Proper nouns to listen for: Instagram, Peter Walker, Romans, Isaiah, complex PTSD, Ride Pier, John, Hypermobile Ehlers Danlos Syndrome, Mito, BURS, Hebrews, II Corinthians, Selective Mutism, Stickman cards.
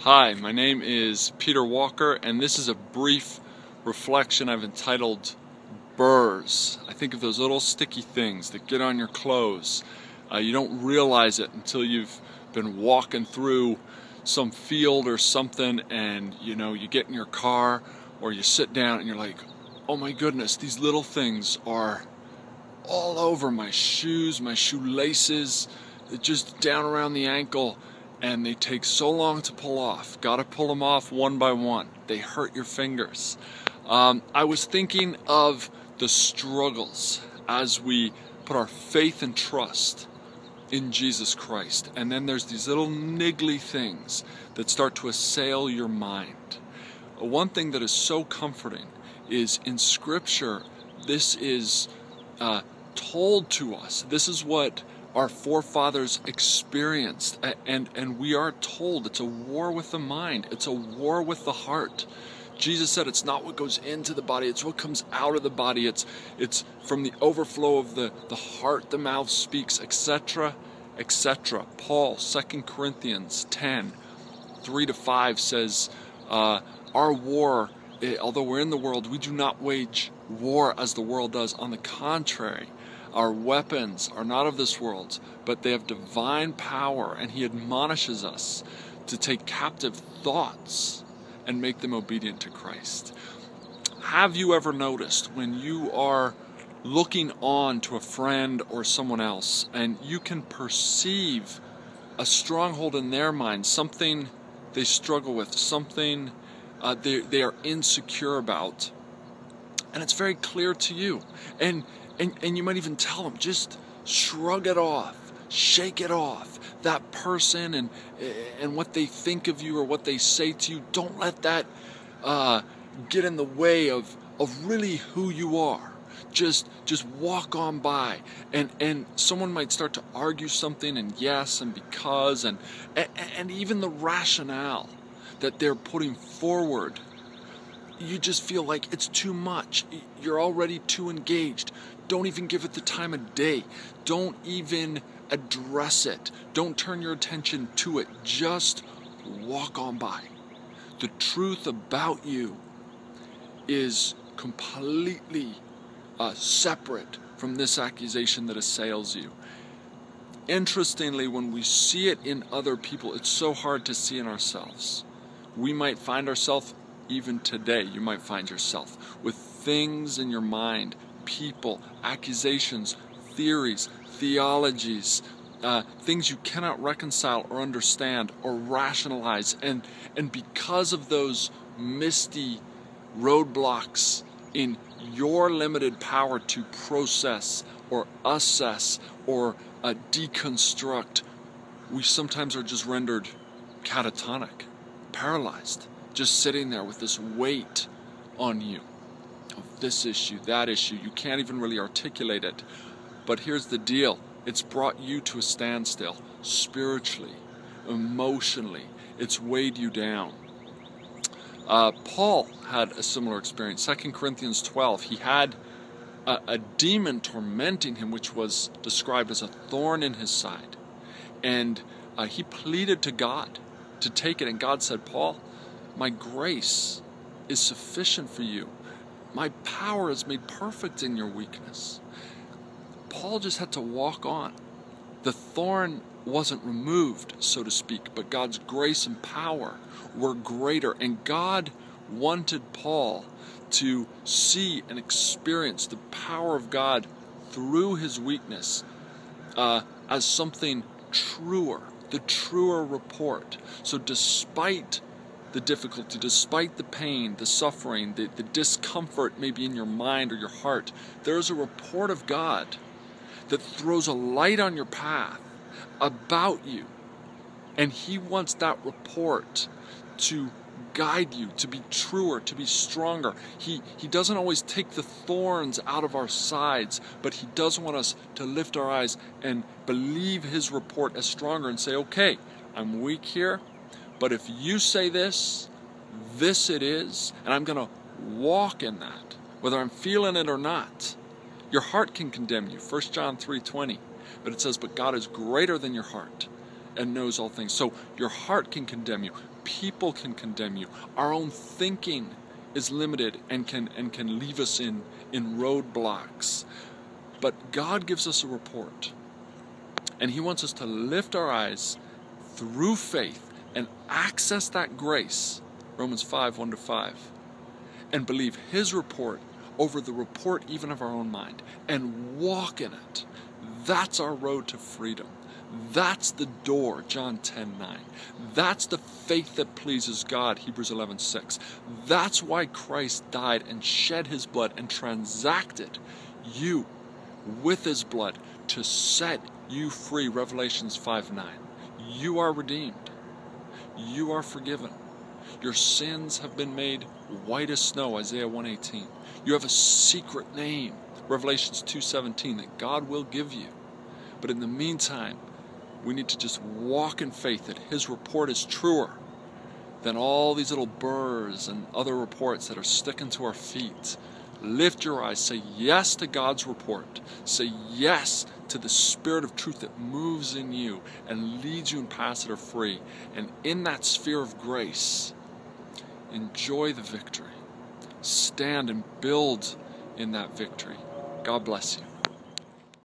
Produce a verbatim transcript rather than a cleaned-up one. Hi, my name is Peter Walker, and this is a brief reflection I've entitled burrs. I think of those little sticky things that get on your clothes. Uh, you don't realize it until you've been walking through some field or something, and you know, you get in your car or you sit down and you're like, oh my goodness, these little things are all over my shoes, my shoelaces, just down around the ankle. And they take so long to pull off. Gotta pull them off one by one. They hurt your fingers. Um, I was thinking of the struggles as we put our faith and trust in Jesus Christ. And then there's these little niggly things that start to assail your mind. One thing that is so comforting is in Scripture, this is uh, told to us. This is what our forefathers experienced, and, and we are told it's a war with the mind, it's a war with the heart. Jesus said it's not what goes into the body, it's what comes out of the body, it's, it's from the overflow of the, the heart, the mouth speaks, et cetera, et cetera. Paul, Second Corinthians ten, three to five says, uh, our war, although we're in the world, we do not wage war as the world does. On the contrary, our weapons are not of this world, but they have divine power, and he admonishes us to take captive thoughts and make them obedient to Christ. Have you ever noticed when you are looking on to a friend or someone else, and you can perceive a stronghold in their mind, something they struggle with, something uh, they, they are insecure about, and it's very clear to you. And And, and you might even tell them, just shrug it off, shake it off. That person and and what they think of you or what they say to you, don't let that uh, get in the way of, of really who you are. Just just walk on by. And, and someone might start to argue something, and yes and because, and, and, and even the rationale that they're putting forward, you just feel like it's too much. You're already too engaged. Don't even give it the time of day. Don't even address it. Don't turn your attention to it. Just walk on by. The truth about you is completely uh, separate from this accusation that assails you. Interestingly, when we see it in other people, it's so hard to see in ourselves. We might find ourselves, even today, you might find yourself with things in your mind, people, accusations, theories, theologies, uh, things you cannot reconcile or understand or rationalize. And, and because of those misty roadblocks in your limited power to process or assess or uh, deconstruct, we sometimes are just rendered catatonic, paralyzed, just sitting there with this weight on you. This issue, that issue, you can't even really articulate it. But here's the deal. It's brought you to a standstill spiritually, emotionally. It's weighed you down. Uh, Paul had a similar experience. Second Corinthians twelve, he had a, a demon tormenting him, which was described as a thorn in his side. And uh, he pleaded to God to take it. And God said, Paul, my grace is sufficient for you. My power is made perfect in your weakness. Paul just had to walk on. The thorn wasn't removed, so to speak, but God's grace and power were greater. And God wanted Paul to see and experience the power of God through his weakness uh, as something truer, the truer report. So despite the difficulty, despite the pain, the suffering, the, the discomfort maybe in your mind or your heart, there is a report of God that throws a light on your path about you. And he wants that report to guide you, to be truer, to be stronger. He, he doesn't always take the thorns out of our sides, but he does want us to lift our eyes and believe his report as stronger and say, okay, I'm weak here, but if you say this, this it is, and I'm going to walk in that, whether I'm feeling it or not. Your heart can condemn you, First John three twenty. But it says, but God is greater than your heart, and knows all things. So your heart can condemn you. People can condemn you. Our own thinking is limited and can and can leave us in, in roadblocks. But God gives us a report. And He wants us to lift our eyes through faith and access that grace, Romans five, one to five, and believe His report over the report even of our own mind and walk in it. That's our road to freedom. That's the door, John ten, nine. That's the faith that pleases God, Hebrews eleven, six. That's why Christ died and shed His blood and transacted you with His blood to set you free, Revelations five, nine. You are redeemed. You are forgiven. Your sins have been made white as snow, Isaiah one, eighteen. You have a secret name, Revelations two, seventeen, that God will give you. But in the meantime, we need to just walk in faith that His report is truer than all these little burrs and other reports that are sticking to our feet. Lift your eyes. Say yes to God's report. Say yes to the Spirit of truth that moves in you and leads you in paths that are free. And in that sphere of grace, enjoy the victory. Stand and build in that victory. God bless you.